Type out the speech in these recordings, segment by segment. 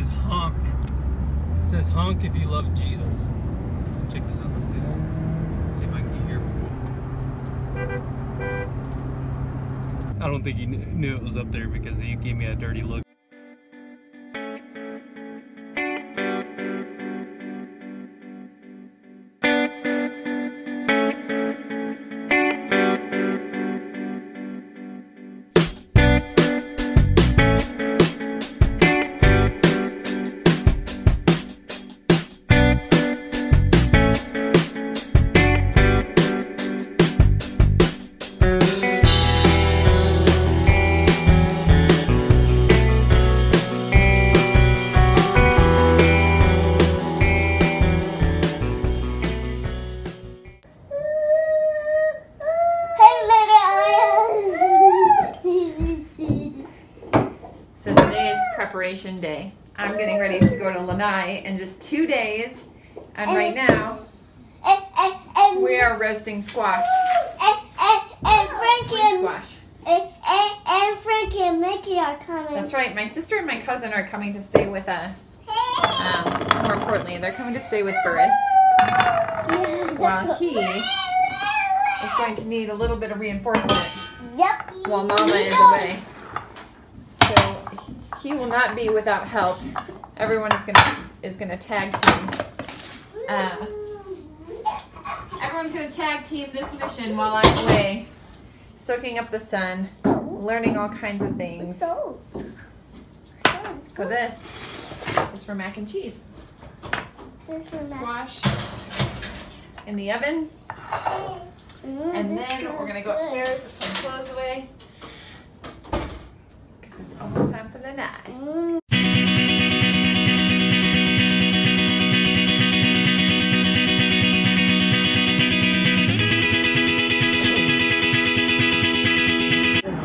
says honk. It says honk if you love Jesus. Check this out, let's do that. See if I can get here before. I don't think he knew it was up there because he gave me a dirty look. So today is preparation day. I'm getting ready to go to Lanai in just 2 days. And right now, we are roasting squash. And Franky and Mickey are coming. That's right. My sister and my cousin are coming to stay with us. More importantly, they're coming to stay with Burris. While he is going to need a little bit of reinforcement. Yep. While Mama is away. He will not be without help. Everyone is gonna tag team. Everyone's gonna tag team this mission while I'm away, soaking up the sun, learning all kinds of things. So this is for mac and cheese. Squash in the oven, and then we're gonna go upstairs and put the clothes away. It's almost time for the night.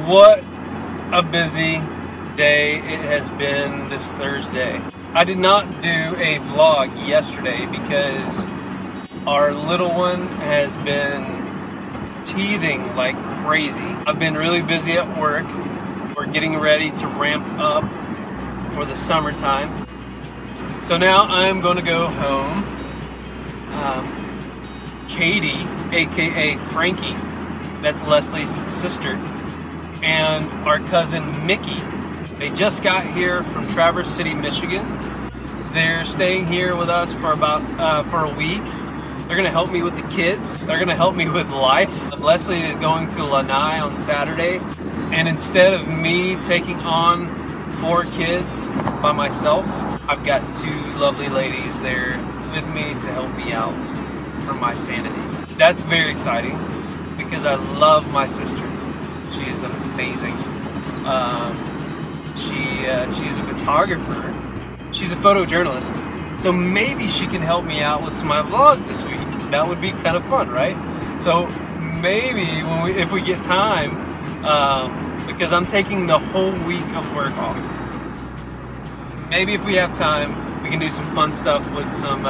What a busy day it has been this Thursday. I did not do a vlog yesterday because our little one has been teething like crazy. I've been really busy at work. We're getting ready to ramp up for the summertime. So now I'm gonna go home. Katie, AKA Franky, that's Leslie's sister, and our cousin Mickey. They just got here from Traverse City, Michigan. They're staying here with us for about a week. They're gonna help me with the kids. They're gonna help me with life. Leslie is going to Lanai on Saturday. And instead of me taking on 4 kids by myself, I've got 2 lovely ladies there with me to help me out for my sanity. That's very exciting because I love my sister. She is amazing. She's a photographer. She's a photojournalist. So maybe she can help me out with some of my vlogs this week. That would be kind of fun, right? So maybe when if we get time, because I'm taking the whole week of work off. Maybe if we have time, we can do some fun stuff with some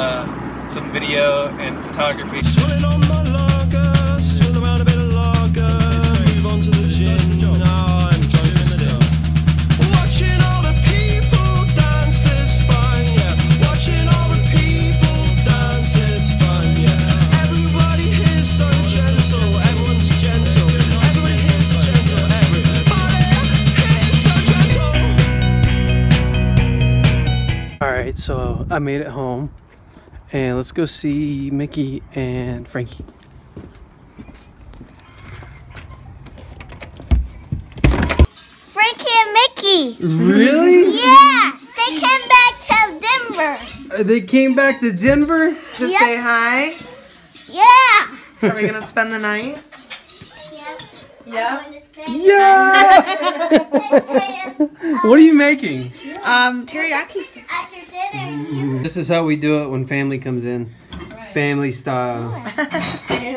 video and photography. Swilling on my lager, swill around a bit of lager, move on to the gin, now I'm focusing. Watching all the people dance, it's fun, yeah. Watching all the people dance, it's fun, yeah. Everybody here's so gentle, everyone's gentle. Alright, so I made it home and let's go see Mickey and Franky. Franky and Mickey! Really? Yeah! They came back to Denver! They came back to Denver? To yep. Say hi? Yeah! Are we gonna spend the night? Yep. Yeah. Yeah! What are you making? Teriyaki sauce. After dinner. This is how we do it when family comes in. Right. Family style.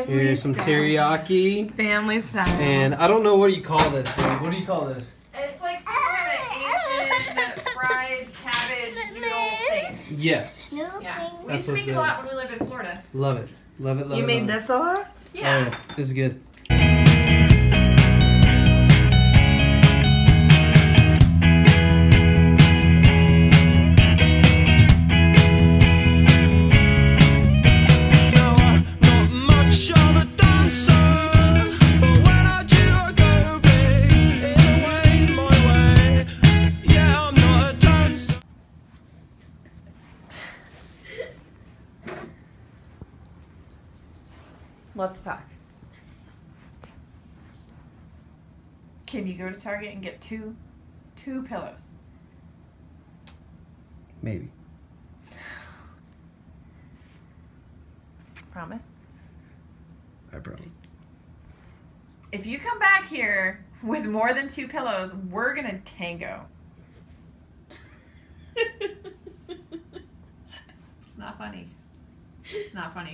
Here's some teriyaki. Family style. And I don't know what you call this, baby. What do you call this? It's like some kind of Asian fried cabbage noodle thing. Yes. Yeah. We used to make it a lot when we lived in Florida. Love it. Love it, love it. You made this a lot? Yeah. Oh, yeah. This is good. Let's talk. Can you go to Target and get two pillows? Maybe. Promise? I promise. If you come back here with more than 2 pillows, we're gonna tango. It's not funny. It's not funny.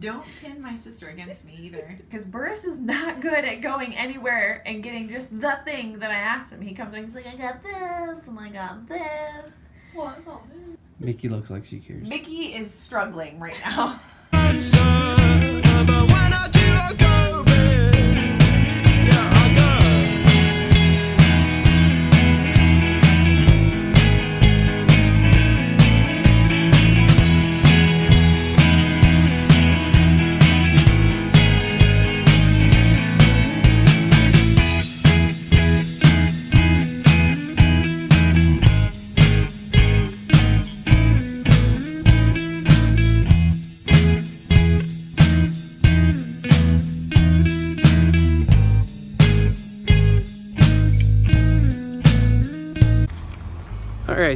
Don't pin my sister against me either. Because Burris is not good at going anywhere and getting just the thing that I asked him. He comes in and he's like, I got this, and I got this. What about this? Mickey looks like she cares. Mickey is struggling right now.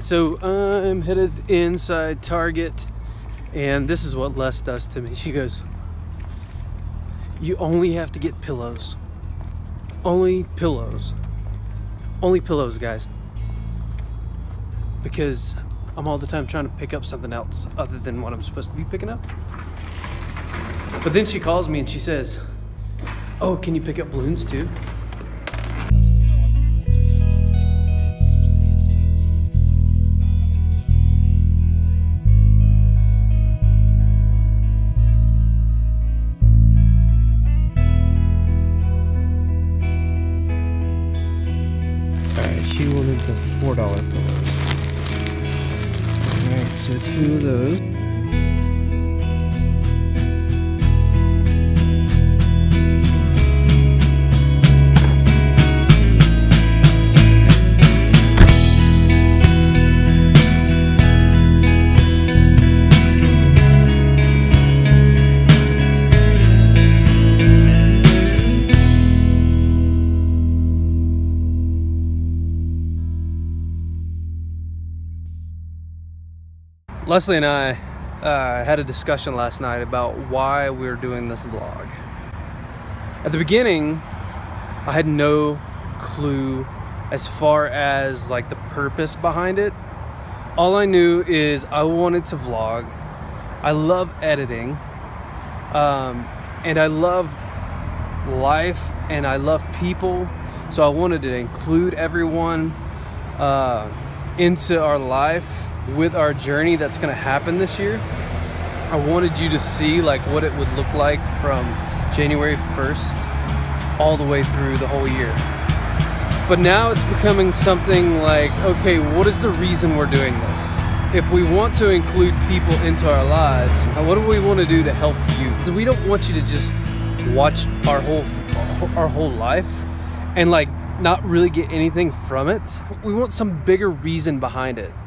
So I'm headed inside Target, and this is what Les does to me. She goes, you only have to get pillows. Only pillows. Only pillows, guys. Because I'm all the time trying to pick up something else other than what I'm supposed to be picking up. But then she calls me and she says, oh, can you pick up balloons too? She wanted the $4 pillows. Alright, so 2 of those. Leslie and I had a discussion last night about why we were doing this vlog. At the beginning, I had no clue as far as like the purpose behind it. All I knew is I wanted to vlog. I love editing, and I love life, and I love people. So I wanted to include everyone into our life with our journey that's going to happen this year. I wanted you to see like what it would look like from January 1st all the way through the whole year. But now it's becoming something like, okay, what is the reason we're doing this? If we want to include people into our lives, what do we want to do to help you? We don't want you to just watch our whole life and like not really get anything from it. We want some bigger reason behind it.